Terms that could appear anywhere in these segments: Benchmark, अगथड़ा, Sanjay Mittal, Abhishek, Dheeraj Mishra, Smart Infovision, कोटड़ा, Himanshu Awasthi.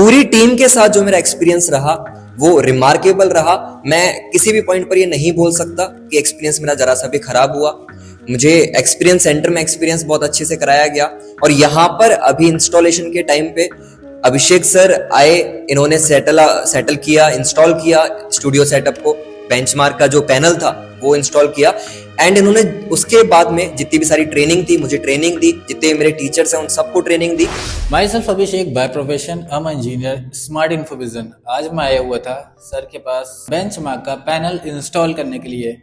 पूरी टीम के साथ जो मेरा एक्सपीरियंस रहा वो रिमार्केबल रहा। मैं किसी भी पॉइंट पर ये नहीं बोल सकता कि एक्सपीरियंस मेरा जरा सा भी खराब हुआ। मुझे एक्सपीरियंस सेंटर में एक्सपीरियंस बहुत अच्छे से कराया गया। और यहाँ पर अभी इंस्टॉलेशन के टाइम पे अभिषेक सर आए, इन्होंने सेटल किया, इंस्टॉल किया स्टूडियो सेटअप को, बेंचमार्क का जो पैनल था वो इंस्टॉल किया। एंड इन्होंने उसके बाद में जितनी भी सारी ट्रेनिंग थी मुझे ट्रेनिंग दी, जितने मेरे टीचर्स हैं उन सबको ट्रेनिंग दी। Myself Abhishek, by profession I am engineer, smart Infovision. आज मैं आया हुआ था सर के पास बेंचमार्क का पैनल इंस्टॉल करने के लिए,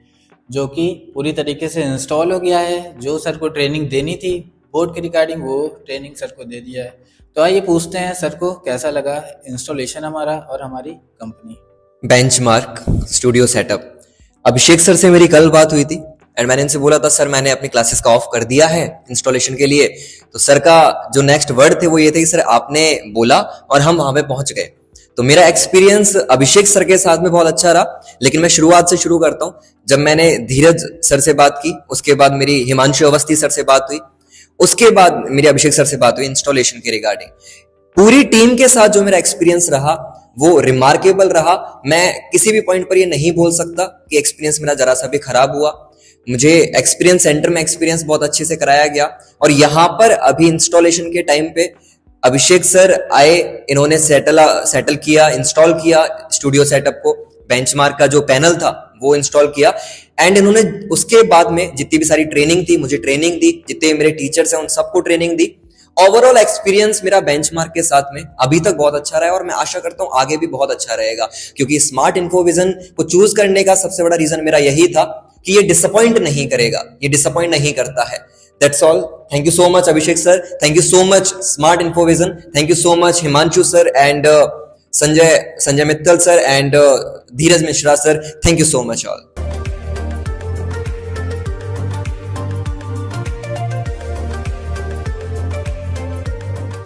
जो कि पूरी तरीके से इंस्टॉल हो गया है। जो सर को ट्रेनिंग देनी थी बोर्ड के रिगार्डिंग वो ट्रेनिंग सर को दे दिया है। तो आइए पूछते हैं सर को कैसा लगा इंस्टॉलेशन हमारा और हमारी company. Benchmark studio setup, Abhishek sir से मेरी कल बात हुई थी एंड मैंने इनसे बोला था सर मैंने अपनी क्लासेस का ऑफ कर दिया है इंस्टॉलेशन के लिए। तो सर का जो नेक्स्ट वर्ड थे वो ये थे कि सर आपने बोला और हम वहां पे पहुंच गए। तो मेरा एक्सपीरियंस अभिषेक सर के साथ में बहुत अच्छा रहा। लेकिन मैं शुरुआत से शुरू करता हूँ। जब मैंने धीरज सर से बात की, उसके बाद मेरी हिमांशु अवस्थी सर से बात हुई, उसके बाद मेरी अभिषेक सर से बात हुई इंस्टॉलेशन के रिगार्डिंग। पूरी टीम के साथ जो मेरा एक्सपीरियंस रहा वो रिमार्केबल रहा। मैं किसी भी पॉइंट पर ये नहीं बोल सकता कि एक्सपीरियंस मेरा जरा सा भी खराब हुआ। मुझे एक्सपीरियंस सेंटर में एक्सपीरियंस बहुत अच्छे से कराया गया। और यहाँ पर अभी इंस्टॉलेशन के टाइम पे अभिषेक सर आए, इन्होंने सेटल किया, इंस्टॉल किया स्टूडियो सेटअप को, बेंचमार्क का जो पैनल था वो इंस्टॉल किया। एंड इन्होंने उसके बाद में जितनी भी सारी ट्रेनिंग थी मुझे ट्रेनिंग दी, जितने मेरे टीचर्स हैं उन सबको ट्रेनिंग दी। ओवरऑल एक्सपीरियंस मेरा बेंचमार्क के साथ में अभी तक बहुत अच्छा रहा है और मैं आशा करता हूँ आगे भी बहुत अच्छा रहेगा। क्योंकि स्मार्ट इंफोविजन को चूज करने का सबसे बड़ा रीजन मेरा यही था कि ये डिसअपॉइंट नहीं करेगा, ये डिसअपॉइंट नहीं करता है। That's all. Thank you so much, Abhishek sir. Thank you so much, Smart Infovision. Thank you so much, Himanshu sir and Sanjay Mittal sir and Dheeraj Mishra sir. Thank you so much all.